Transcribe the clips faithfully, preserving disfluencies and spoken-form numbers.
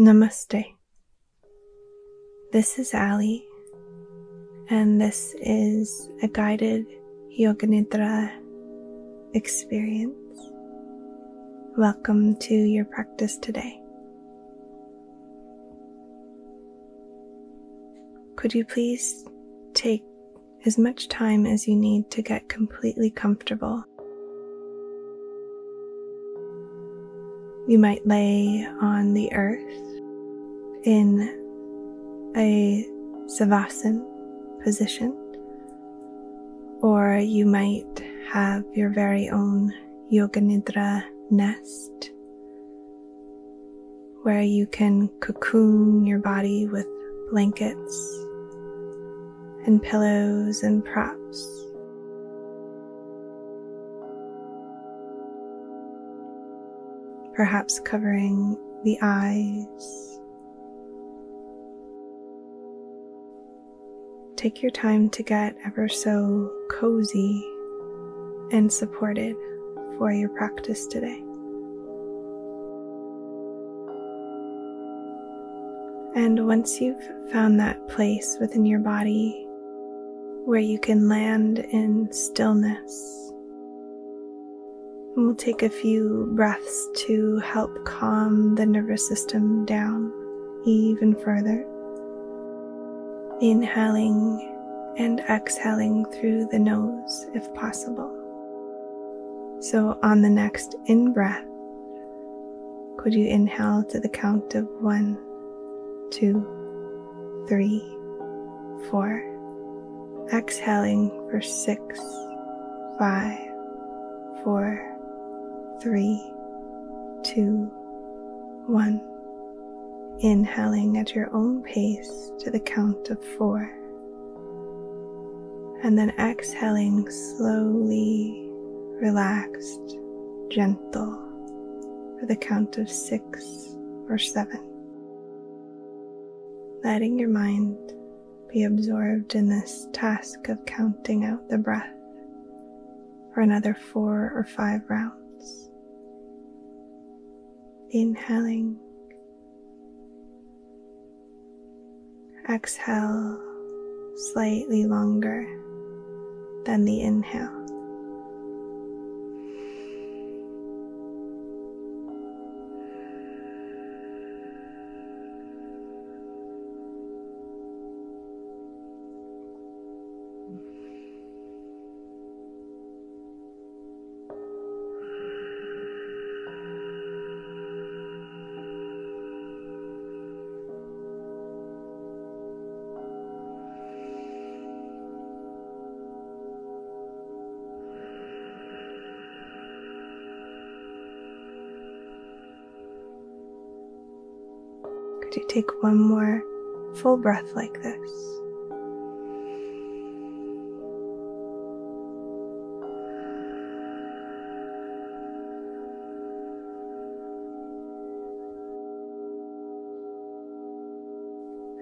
Namaste. This is Ally, and this is a guided Yoga Nidra experience. Welcome to your practice today. Could you please take as much time as you need to get completely comfortable? You might lay on the earth in a Savasana position, or you might have your very own Yoga Nidra nest where you can cocoon your body with blankets and pillows and props. Perhaps covering the eyes. Take your time to get ever so cozy and supported for your practice today. And once you've found that place within your body where you can land in stillness, we'll take a few breaths to help calm the nervous system down even further. Inhaling and exhaling through the nose if possible. So on the next in-breath, could you inhale to the count of one, two, three, four, exhaling for six, five, four, three, two, one. Inhaling at your own pace to the count of four, and then exhaling slowly, relaxed, gentle for the count of six or seven. Letting your mind be absorbed in this task of counting out the breath for another four or five rounds. Inhaling. Exhale slightly longer than the inhale. You take one more full breath like this.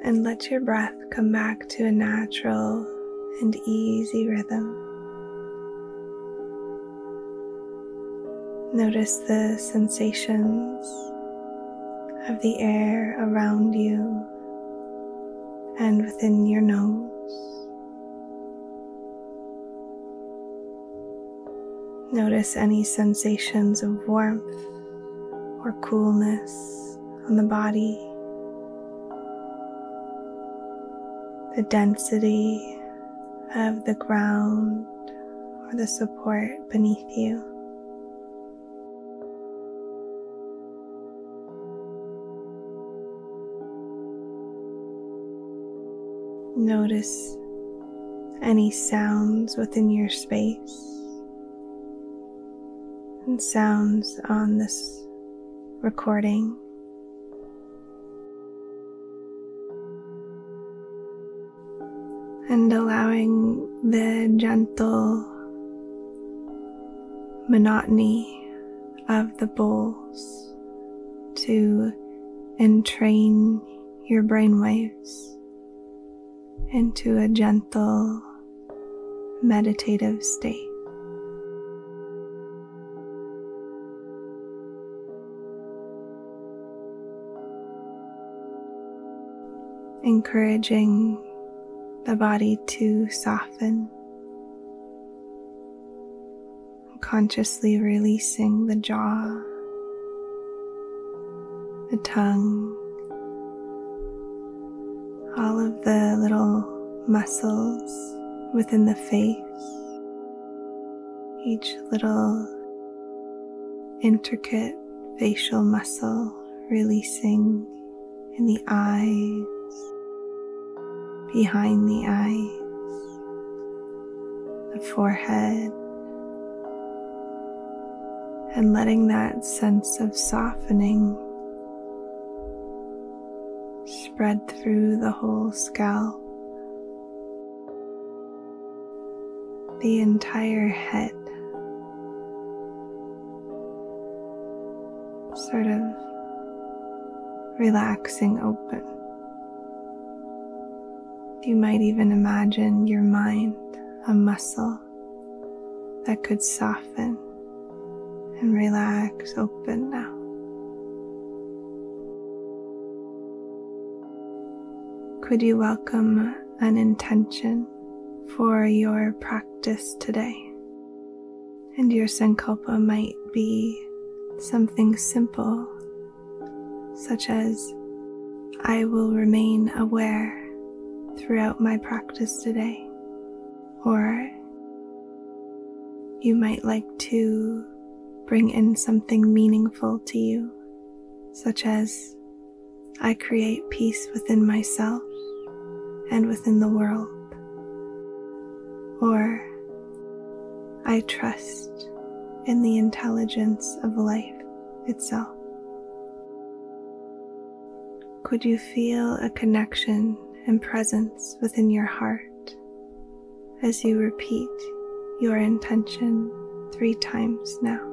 And let your breath come back to a natural and easy rhythm. Notice the sensations of the air around you and within your nose. Notice any sensations of warmth or coolness on the body, the density of the ground or the support beneath you. Notice any sounds within your space and sounds on this recording. And allowing the gentle monotony of the bowls to entrain your brainwaves into a gentle, meditative state. encouraging the body to soften, consciously releasing the jaw, the tongue, all of the little muscles within the face, each little intricate facial muscle releasing in the eyes, behind the eyes, the forehead, and letting that sense of softening spread through the whole scalp, the entire head. Sort of relaxing open. You might even imagine your mind a muscle that could soften and relax open now. Could you welcome an intention for your practice today? And your sankalpa might be something simple, such as, I will remain aware throughout my practice today. Or you might like to bring in something meaningful to you, such as, I create peace within myself and within the world. Or I trust in the intelligence of life itself. Could you feel a connection and presence within your heart as you repeat your intention three times now?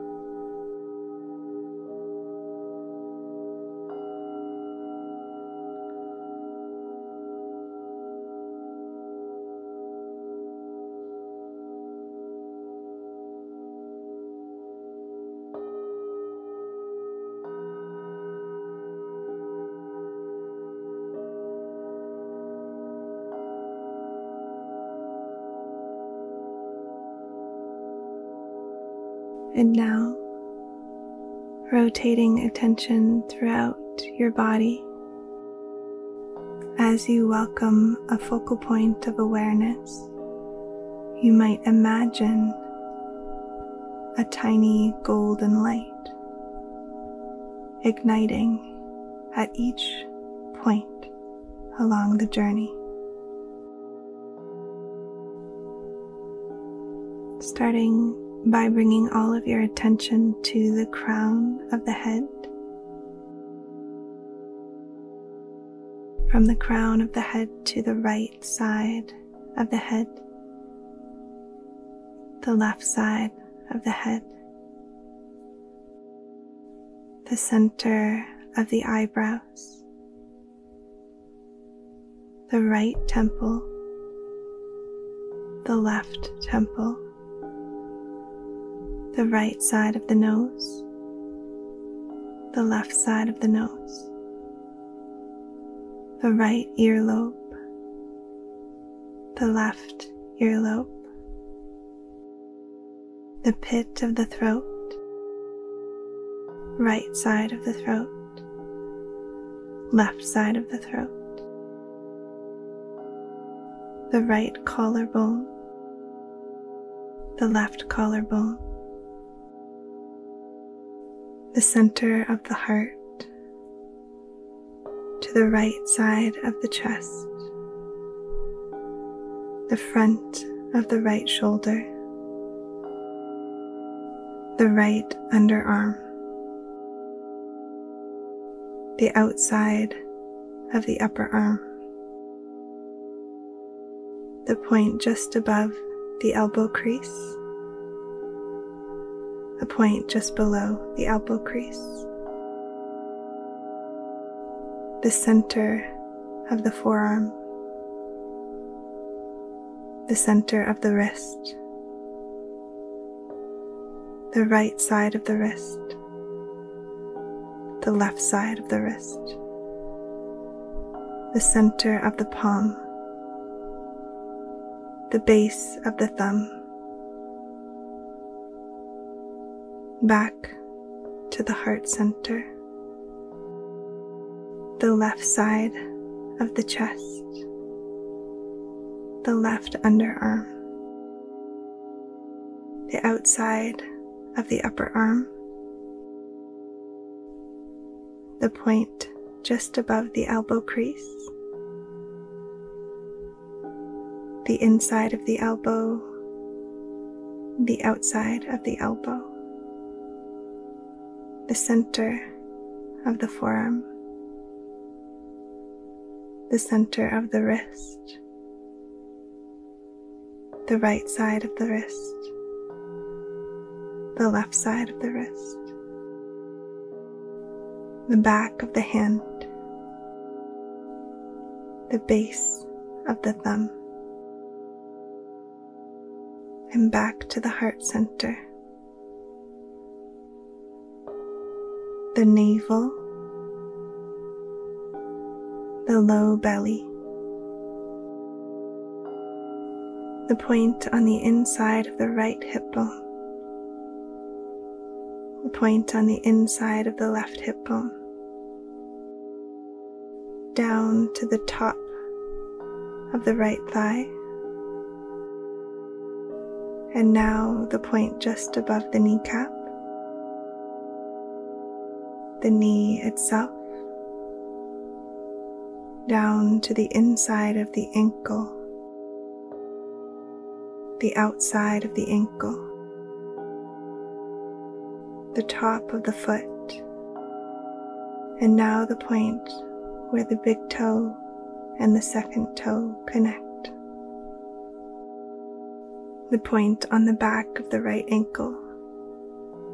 And now, rotating attention throughout your body as you welcome a focal point of awareness. You might imagine a tiny golden light igniting at each point along the journey, starting by bringing all of your attention to the crown of the head. From the crown of the head to the right side of the head, the left side of the head, the center of the eyebrows, the right temple, the left temple, the right side of the nose, the left side of the nose, the right earlobe, the left earlobe, the pit of the throat, right side of the throat, left side of the throat, the right collarbone, the left collarbone, the center of the heart, to the right side of the chest, the front of the right shoulder, the right underarm, the outside of the upper arm, the point just above the elbow crease, the point just below the elbow crease, the center of the forearm, the center of the wrist, the right side of the wrist, the left side of the wrist, the center of the palm, the base of the thumb, back to the heart center, the left side of the chest, the left underarm, the outside of the upper arm, the point just above the elbow crease, the inside of the elbow, the outside of the elbow, the center of the forearm, the center of the wrist, the right side of the wrist, the left side of the wrist, the back of the hand, the base of the thumb, and back to the heart center, the navel, the low belly, the point on the inside of the right hip bone, the point on the inside of the left hip bone, down to the top of the right thigh, and now the point just above the kneecap, the knee itself, down to the inside of the ankle, the outside of the ankle, the top of the foot, and now the point where the big toe and the second toe connect, the point on the back of the right ankle,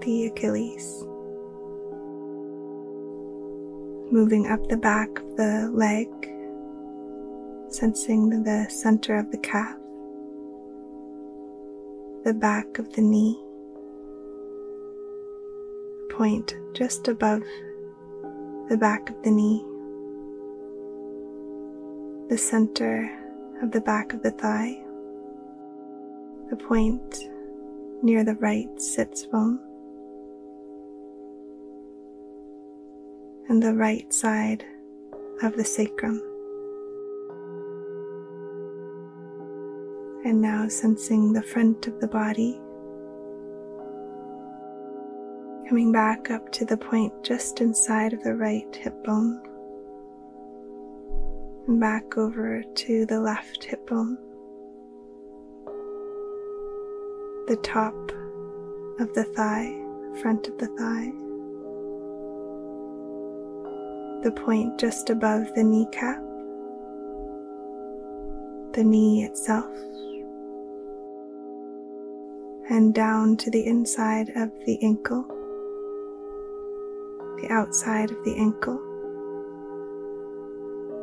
the Achilles, moving up the back of the leg, sensing the center of the calf, the back of the knee, point just above the back of the knee, the center of the back of the thigh, the point near the right sits bone, and the right side of the sacrum. And now sensing the front of the body, coming back up to the point just inside of the right hip bone, and back over to the left hip bone, the top of the thigh, front of the thigh, the point just above the kneecap, the knee itself, and down to the inside of the ankle, the outside of the ankle,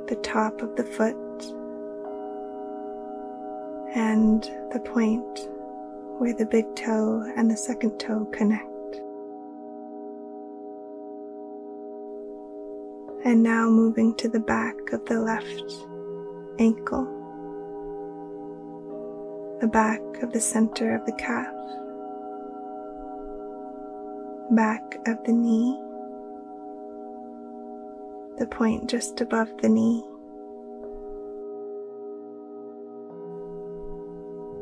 the top of the foot, and the point where the big toe and the second toe connect. And now moving to the back of the left ankle, the back of the center of the calf, back of the knee, the point just above the knee,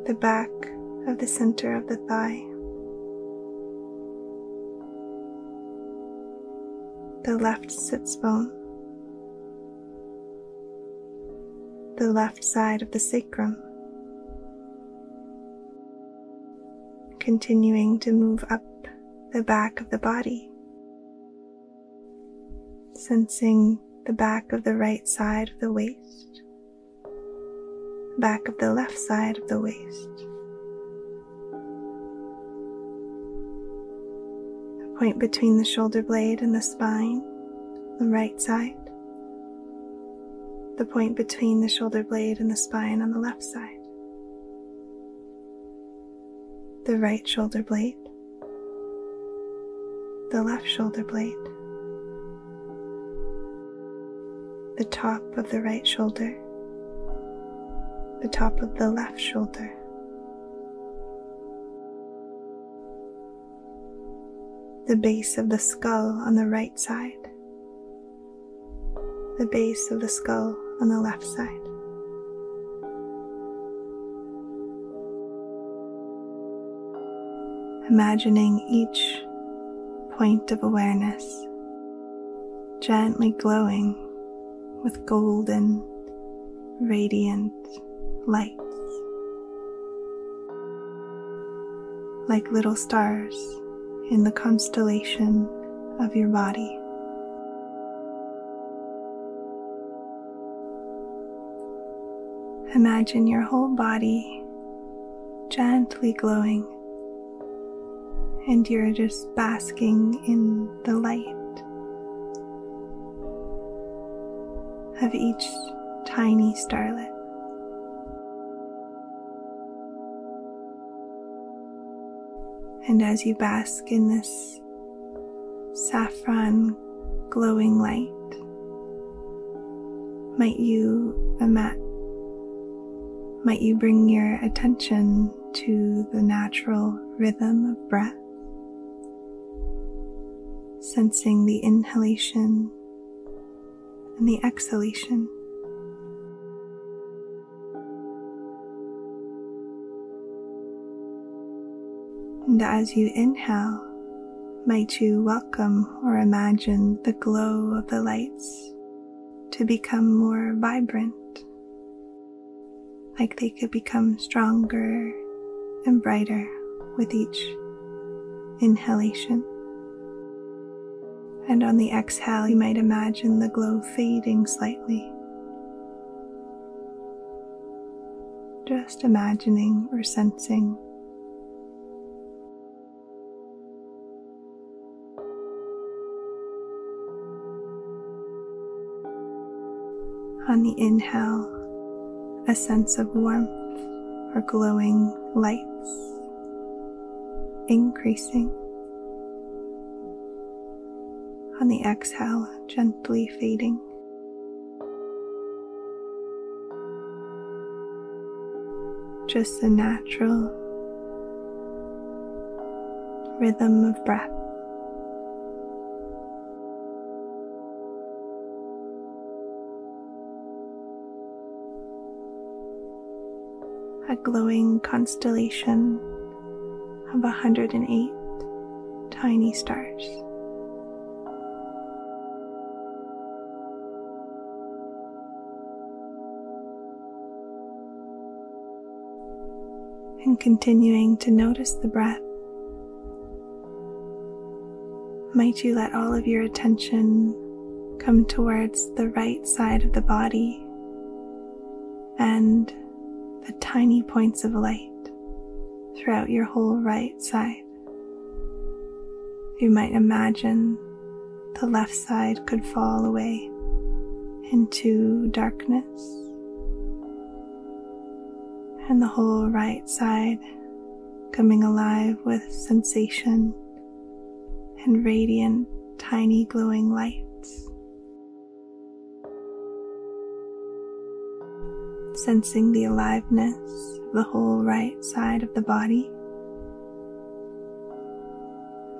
the back of the center of the thigh, the left sits bone, the left side of the sacrum, continuing to move up the back of the body, sensing the back of the right side of the waist, back of the left side of the waist, the point between the shoulder blade and the spine, the right side, the point between the shoulder blade and the spine on the left side, the right shoulder blade, the left shoulder blade, the top of the right shoulder, the top of the left shoulder, the base of the skull on the right side, the base of the skull on the left side. Imagining each point of awareness gently glowing with golden, radiant lights, like little stars in the constellation of your body. Imagine your whole body gently glowing, and you're just basking in the light of each tiny starlet. And as you bask in this saffron glowing light, might you imagine, might you bring your attention to the natural rhythm of breath, sensing the inhalation and the exhalation. And as you inhale, might you welcome or imagine the glow of the lights to become more vibrant, like they could become stronger and brighter with each inhalation. And on the exhale, you might imagine the glow fading slightly. Just imagining or sensing. On the inhale, a sense of warmth or glowing lights increasing. On the exhale, gently fading. Just the natural rhythm of breath. A glowing constellation of one hundred eight tiny stars. And continuing to notice the breath, might you let all of your attention come towards the right side of the body and the tiny points of light throughout your whole right side. You might imagine the left side could fall away into darkness, and the whole right side coming alive with sensation and radiant, tiny glowing lights. Sensing the aliveness of the whole right side of the body,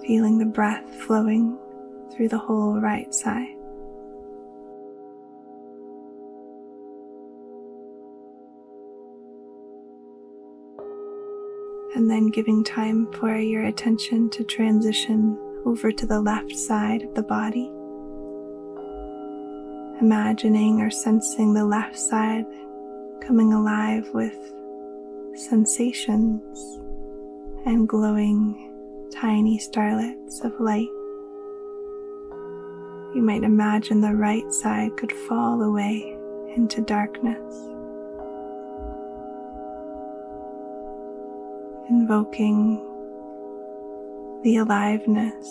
feeling the breath flowing through the whole right side. And then giving time for your attention to transition over to the left side of the body, imagining or sensing the left side coming alive with sensations and glowing tiny starlets of light. You might imagine the right side could fall away into darkness, invoking the aliveness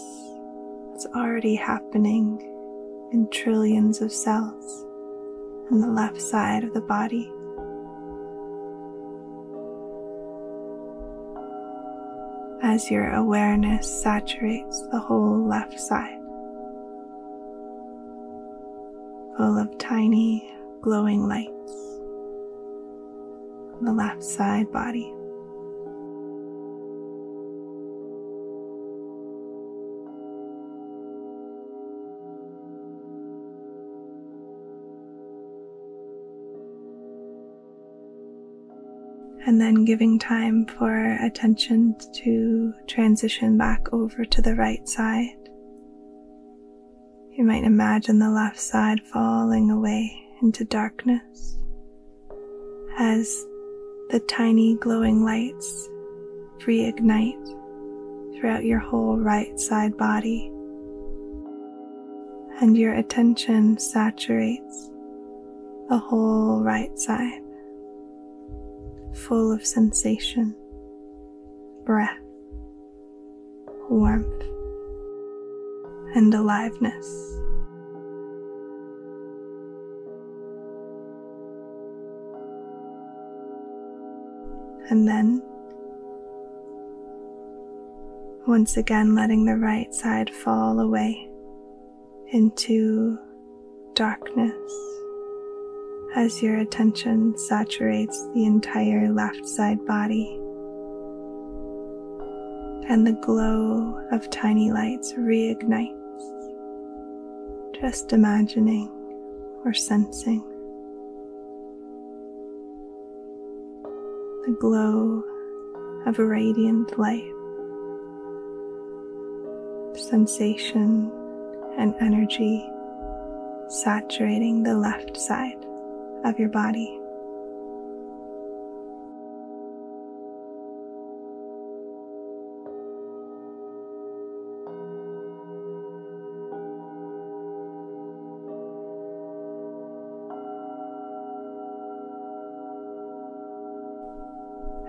that's already happening in trillions of cells on the left side of the body. As your awareness saturates the whole left side, full of tiny glowing lights on the left side body. And then giving time for attention to transition back over to the right side. You might imagine the left side falling away into darkness as the tiny glowing lights reignite throughout your whole right side body, and your attention saturates the whole right side, full of sensation, breath, warmth, and aliveness. And then, once again letting the right side fall away into darkness, as your attention saturates the entire left side body, and the glow of tiny lights reignites, just imagining or sensing the glow of a radiant light, sensation and energy saturating the left side of your body.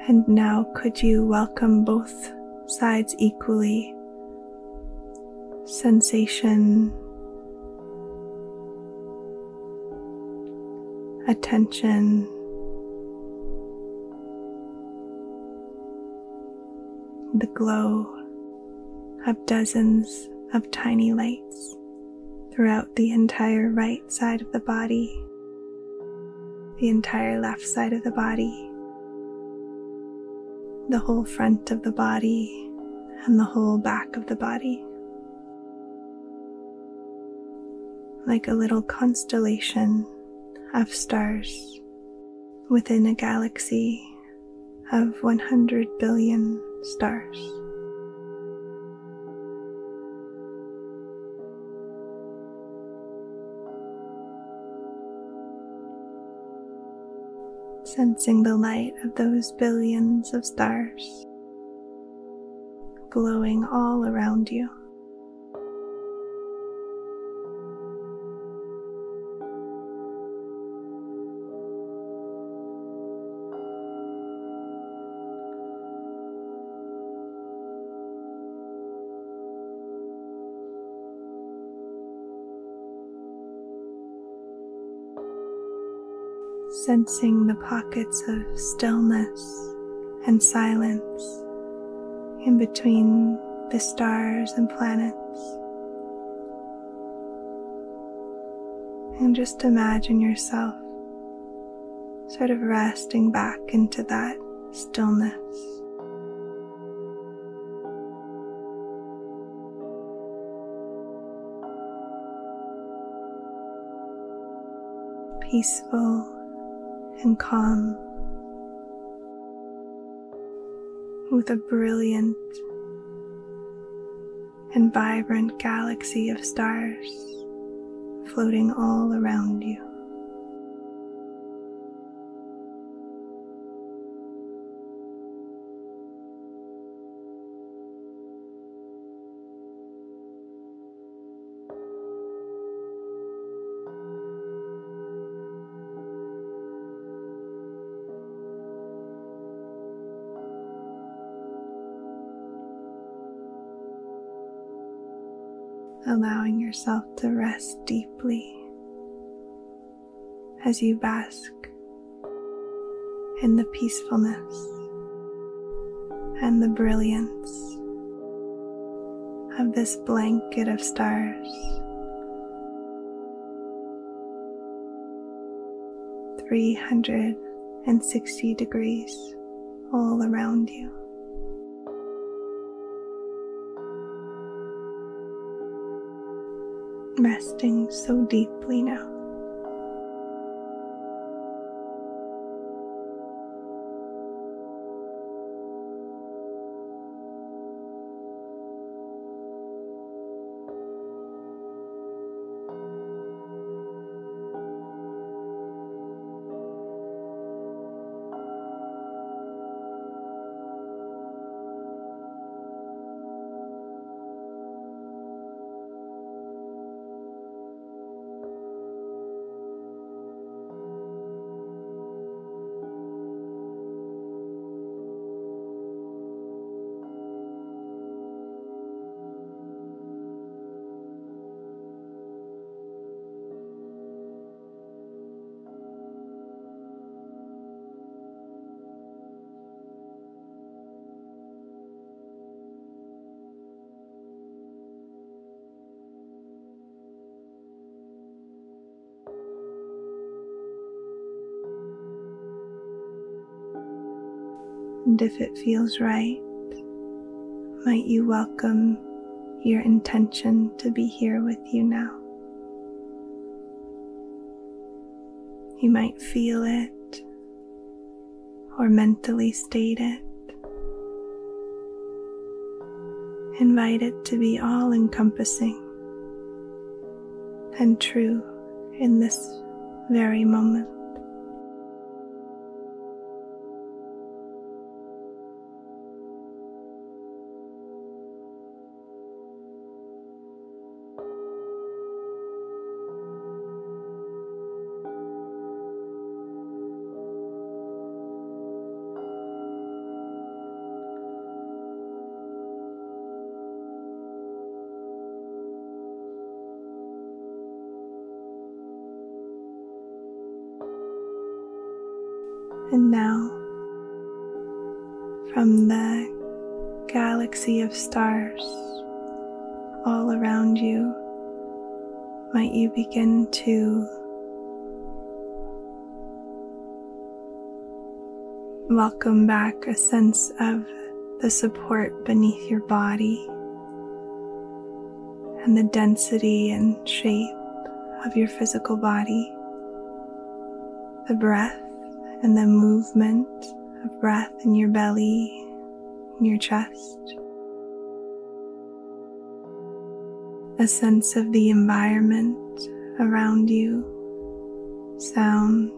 And now could you welcome both sides equally? Sensation, attention, the glow of dozens of tiny lights throughout the entire right side of the body, the entire left side of the body, the whole front of the body, and the whole back of the body, like a little constellation of stars within a galaxy of one hundred billion stars. Sensing the light of those billions of stars glowing all around you. Sensing the pockets of stillness and silence in between the stars and planets. And just imagine yourself sort of resting back into that stillness. Peaceful and calm, with a brilliant and vibrant galaxy of stars floating all around you. Allowing yourself to rest deeply as you bask in the peacefulness and the brilliance of this blanket of stars three hundred sixty degrees all around you. Resting so deeply now. And if it feels right, might you welcome your intention to be here with you now. You might feel it or mentally state it. Invite it to be all-encompassing and true in this very moment. And now, from the galaxy of stars all around you, might you begin to welcome back a sense of the support beneath your body and the density and shape of your physical body, the breath, and the movement of breath in your belly, in your chest. A sense of the environment around you, sounds,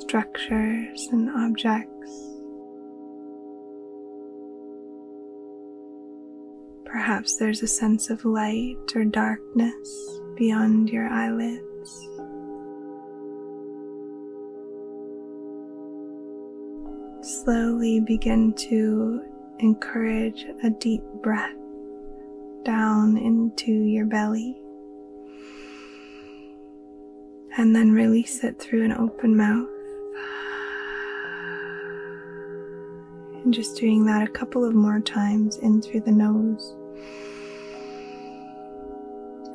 structures, and objects. Perhaps there's a sense of light or darkness beyond your eyelids. Slowly begin to encourage a deep breath down into your belly, and then release it through an open mouth. And just doing that a couple of more times, in through the nose,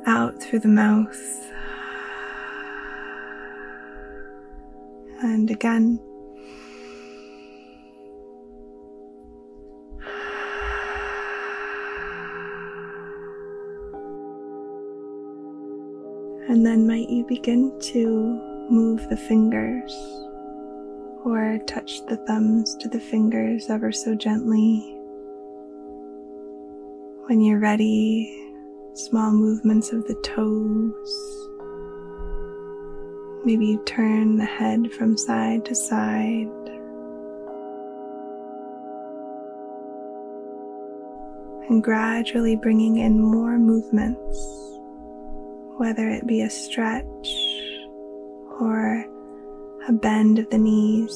out through the mouth, and again. And then might you begin to move the fingers or touch the thumbs to the fingers ever so gently. When you're ready, small movements of the toes. Maybe you turn the head from side to side. And gradually bringing in more movements, whether it be a stretch or a bend of the knees,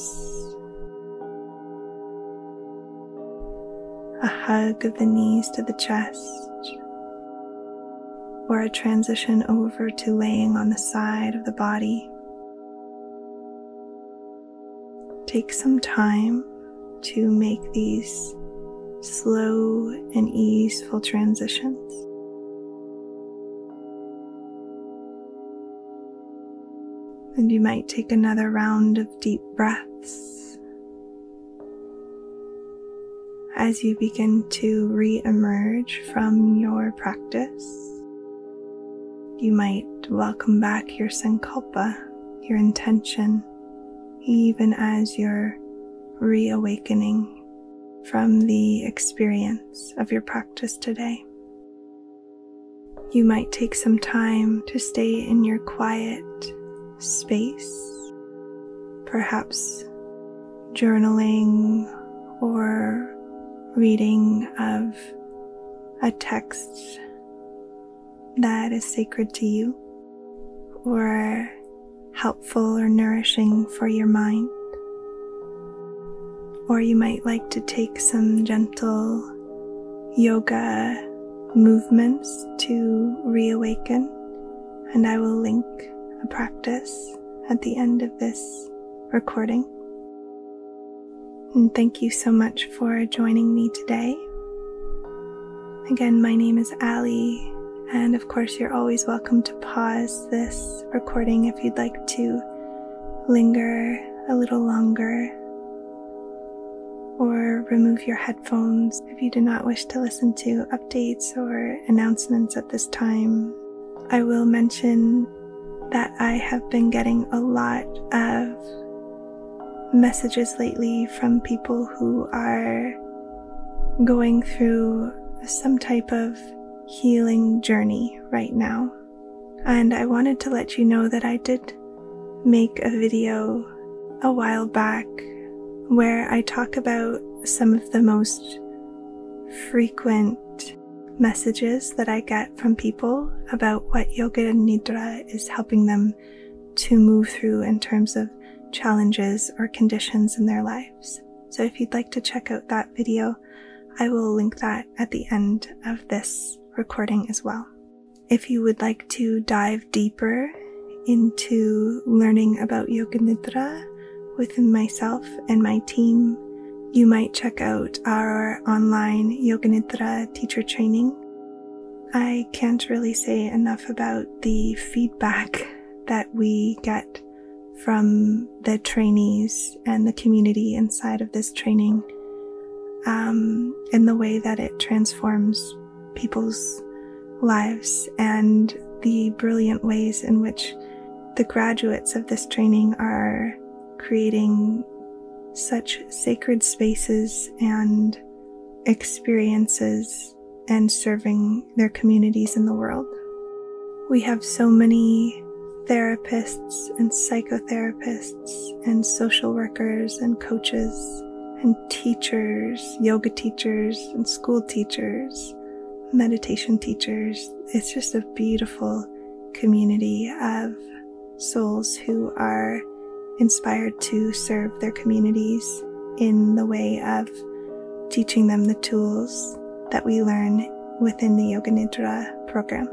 a hug of the knees to the chest, or a transition over to laying on the side of the body. Take some time to make these slow and easeful transitions. And you might take another round of deep breaths as you begin to re-emerge from your practice. You might welcome back your sankalpa, your intention, even as you're reawakening from the experience of your practice today. You might take some time to stay in your quiet space, perhaps journaling or reading of a text that is sacred to you, or helpful or nourishing for your mind. Or you might like to take some gentle yoga movements to reawaken, and I will link a practice at the end of this recording. And thank you so much for joining me today. Again, my name is Ally. And of course, you're always welcome to pause this recording if you'd like to linger a little longer, or remove your headphones if you do not wish to listen to updates or announcements at this time. I will mention that I have been getting a lot of messages lately from people who are going through some type of healing journey right now, and I wanted to let you know that I did make a video a while back where I talk about some of the most frequent messages that I get from people about what Yoga Nidra is helping them to move through in terms of challenges or conditions in their lives. So if you'd like to check out that video, I will link that at the end of this recording as well. If you would like to dive deeper into learning about Yoga Nidra within myself and my team, you might check out our online Yoga Nidra teacher training. I can't really say enough about the feedback that we get from the trainees and the community inside of this training, um, and the way that it transforms people's lives, and the brilliant ways in which the graduates of this training are creating such sacred spaces and experiences and serving their communities in the world. We have so many therapists and psychotherapists and social workers and coaches and teachers, yoga teachers and school teachers, meditation teachers. It's just a beautiful community of souls who are inspired to serve their communities in the way of teaching them the tools that we learn within the Yoga Nidra program.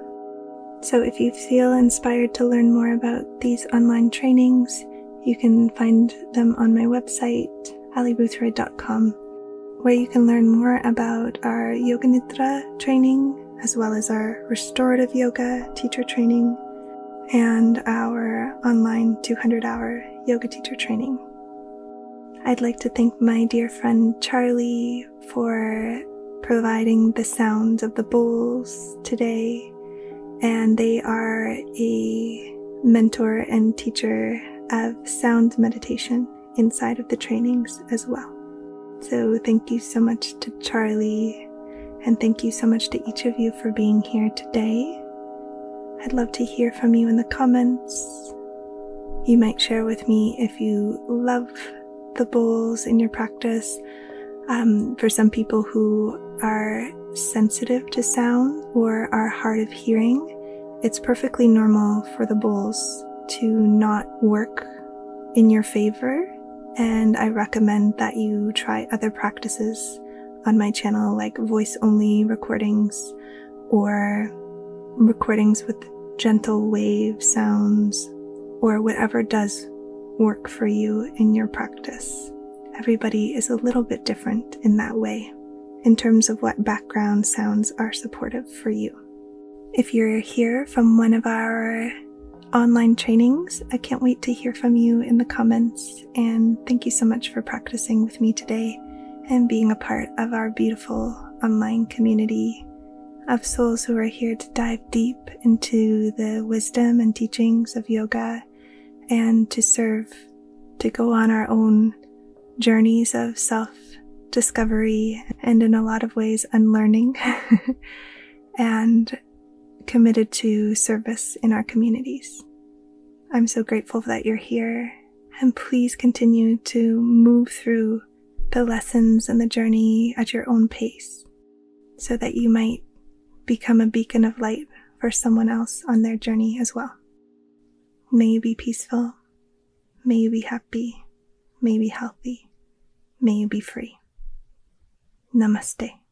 So if you feel inspired to learn more about these online trainings, you can find them on my website, ally boothroyd dot com, where you can learn more about our Yoga Nidra training, as well as our restorative yoga teacher training, and our online two hundred hour yoga teacher training. I'd like to thank my dear friend Charlie for providing the sounds of the bowls today, and they are a mentor and teacher of sound meditation inside of the trainings as well. So thank you so much to Charlie, and thank you so much to each of you for being here today. I'd love to hear from you in the comments. You might share with me if you love the bowls in your practice. Um, for some people who are sensitive to sound or are hard of hearing, it's perfectly normal for the bowls to not work in your favor, and I recommend that you try other practices on my channel, like voice-only recordings or recordings with gentle wave sounds, or whatever does work for you in your practice. Everybody is a little bit different in that way, in terms of what background sounds are supportive for you. If you're here from one of our online trainings. I can't wait to hear from you in the comments, and thank you so much for practicing with me today and being a part of our beautiful online community of souls who are here to dive deep into the wisdom and teachings of yoga and to serve, to go on our own journeys of self-discovery and in a lot of ways unlearning and committed to service in our communities. I'm so grateful that you're here, and please continue to move through the lessons and the journey at your own pace so that you might become a beacon of light for someone else on their journey as well. May you be peaceful. May you be happy. May you be healthy. May you be free. Namaste.